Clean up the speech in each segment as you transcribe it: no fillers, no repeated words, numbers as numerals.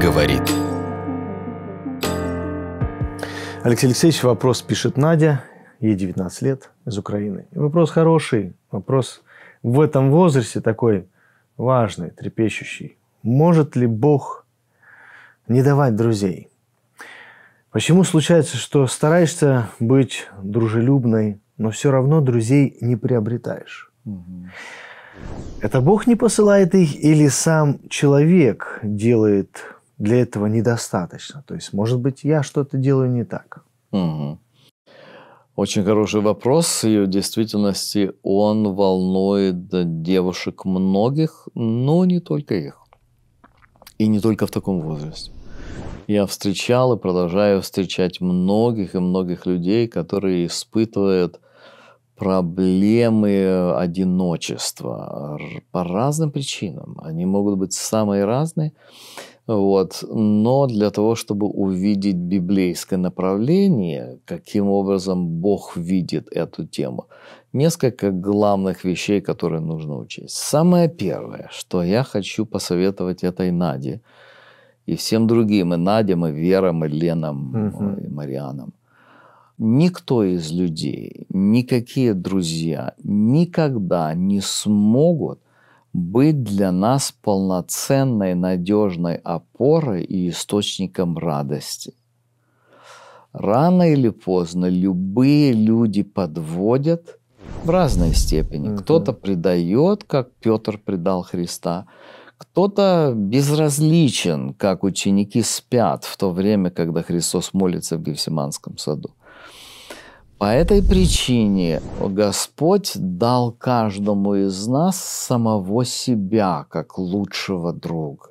говорит. Алексей Алексеевич, вопрос пишет Надя, ей 19 лет, из Украины. И вопрос хороший, вопрос в этом возрасте такой важный, трепещущий. Может ли Бог не давать друзей? Почему случается, что стараешься быть дружелюбной, но все равно друзей не приобретаешь? Угу. Это Бог не посылает их или сам человек делает для этого недостаточно? То есть, может быть, я что-то делаю не так? Угу. Очень хороший вопрос. И в действительности он волнует девушек многих, но не только их. И не только в таком возрасте. Я встречал и продолжаю встречать многих и многих людей, которые испытывают проблемы одиночества по разным причинам. Они могут быть самые разные. Вот. Но для того, чтобы увидеть библейское направление, каким образом Бог видит эту тему, несколько главных вещей, которые нужно учесть. Самое первое, что я хочу посоветовать этой Наде и всем другим, и Надям, и Верам, и Ленам, и Марианам. Никто из людей, никакие друзья никогда не смогут быть для нас полноценной, надежной опорой и источником радости. Рано или поздно любые люди подводят в разной степени. Кто-то предает, как Петр предал Христа. Кто-то безразличен, как ученики спят в то время, когда Христос молится в Гефсиманском саду. По этой причине Господь дал каждому из нас самого себя, как лучшего друга.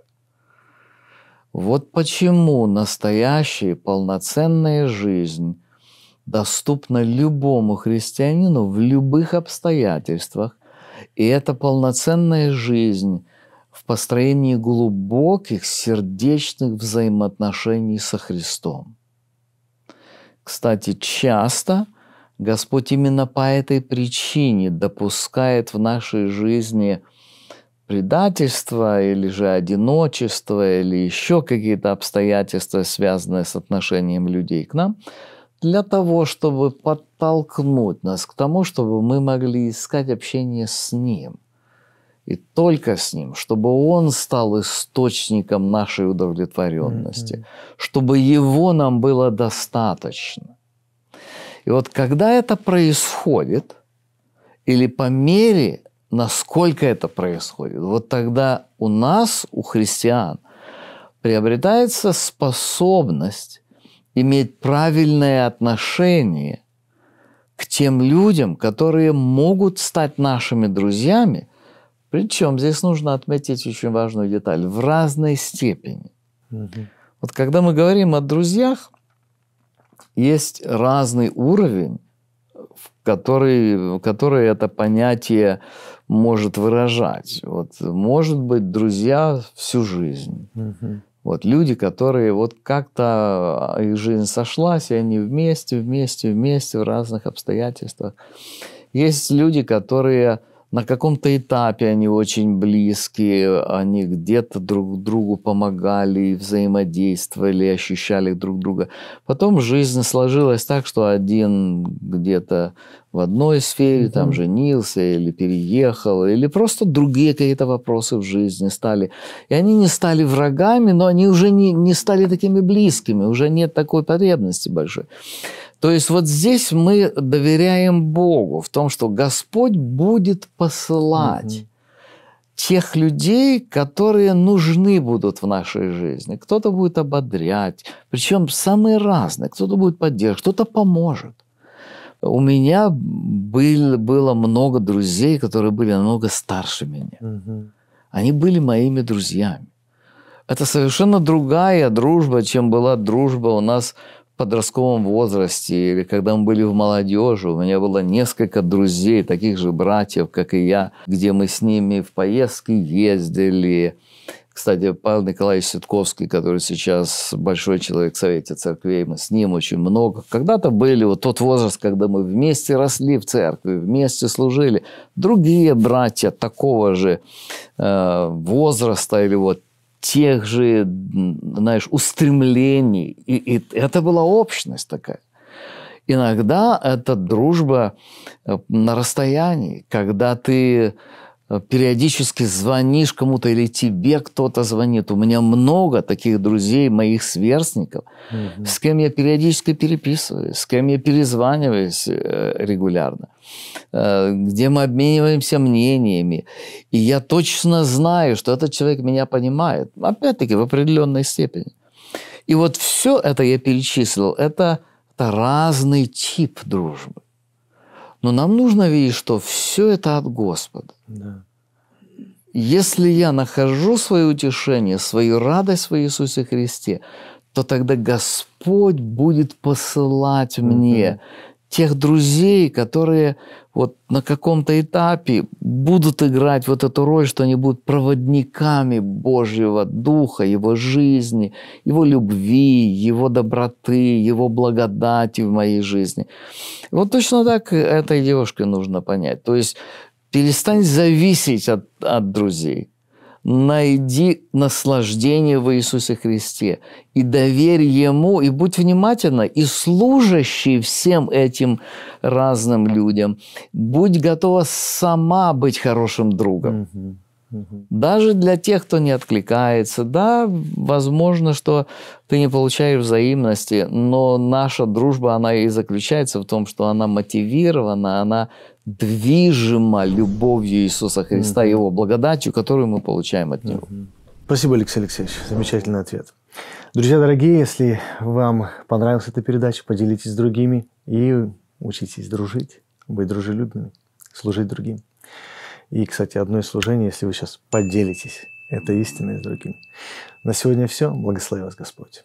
Вот почему настоящая полноценная жизнь доступна любому христианину в любых обстоятельствах. И эта полноценная жизнь в построении глубоких сердечных взаимоотношений со Христом. Кстати, часто Господь именно по этой причине допускает в нашей жизни предательство или же одиночество, или еще какие-то обстоятельства, связанные с отношением людей к нам, для того, чтобы подтолкнуть нас к тому, чтобы мы могли искать общение с Ним. И только с Ним, чтобы Он стал источником нашей удовлетворенности, чтобы Его нам было достаточно. И вот когда это происходит, или по мере, насколько это происходит, вот тогда у нас, у христиан, приобретается способность иметь правильное отношение к тем людям, которые могут стать нашими друзьями. Причем здесь нужно отметить очень важную деталь – в разной степени. Вот когда мы говорим о друзьях, есть разный уровень, в который это понятие может выражать. Вот, может быть, друзья всю жизнь. Вот люди, которые вот как-то их жизнь сошлась, и они вместе в разных обстоятельствах. Есть люди, которые... На каком-то этапе они очень близкие, они где-то друг другу помогали, взаимодействовали, ощущали друг друга. Потом жизнь сложилась так, что один где-то в одной сфере там женился или переехал, или просто другие какие-то вопросы в жизни стали. И они не стали врагами, но они уже не стали такими близкими, уже нет такой потребности большой. То есть вот здесь мы доверяем Богу в том, что Господь будет посылать тех людей, которые нужны будут в нашей жизни. Кто-то будет ободрять, причем самые разные. Кто-то будет поддерживать, кто-то поможет. У меня было много друзей, которые были намного старше меня. Они были моими друзьями. Это совершенно другая дружба, чем была дружба у нас в подростковом возрасте, или когда мы были в молодежи, у меня было несколько друзей, таких же братьев, как и я, где мы с ними в поездки ездили. Кстати, Павел Николаевич Ситковский, который сейчас большой человек в Совете Церквей, мы с ним очень много. Когда-то были вот тот возраст, когда мы вместе росли в церкви, вместе служили. Другие братья такого же возраста или вот тех же, знаешь, устремлений. И это была общность такая. Иногда это дружба на расстоянии, когда ты периодически звонишь кому-то или тебе кто-то звонит. У меня много таких друзей, моих сверстников, с кем я периодически переписываюсь, с кем я перезваниваюсь регулярно, где мы обмениваемся мнениями. И я точно знаю, что этот человек меня понимает. Опять-таки, в определенной степени. И вот все это я перечислил. Это разный тип дружбы. Но нам нужно видеть, что все это от Господа. Да. Если я нахожу свое утешение, свою радость в Иисусе Христе, то тогда Господь будет посылать мне тех друзей, которые вот на каком-то этапе будут играть вот эту роль, что они будут проводниками Божьего Духа, Его жизни, Его любви, Его доброты, Его благодати в моей жизни. Вот точно так этой девушке нужно понять. То есть перестань зависеть от друзей. Найди наслаждение в Иисусе Христе и доверь Ему, и будь внимательна, и служащий всем этим разным людям, будь готова сама быть хорошим другом. Даже для тех, кто не откликается. Да, возможно, что ты не получаешь взаимности, но наша дружба, она и заключается в том, что она мотивирована, она движима любовью Иисуса Христа, Его благодатью, которую мы получаем от Него. Спасибо, Алексей Алексеевич. Замечательный ответ. Друзья дорогие, если вам понравилась эта передача, поделитесь с другими и учитесь дружить, быть дружелюбными, служить другим. И, кстати, одно из служений, если вы сейчас поделитесь этой истиной с другими. На сегодня все. Благослови вас Господь.